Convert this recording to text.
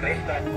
Please stop.